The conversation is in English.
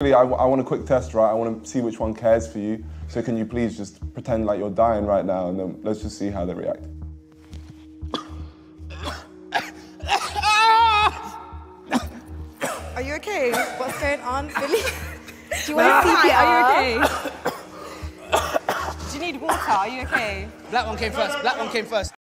I want a quick test, right? I want to see which one cares for you. So can you please just pretend like you're dying right now and then let's just see how they react. Are you okay? What's going on, Filly? Do you want to see? Are you okay? Do you need water? Are you okay? Black one came first. Black one came first.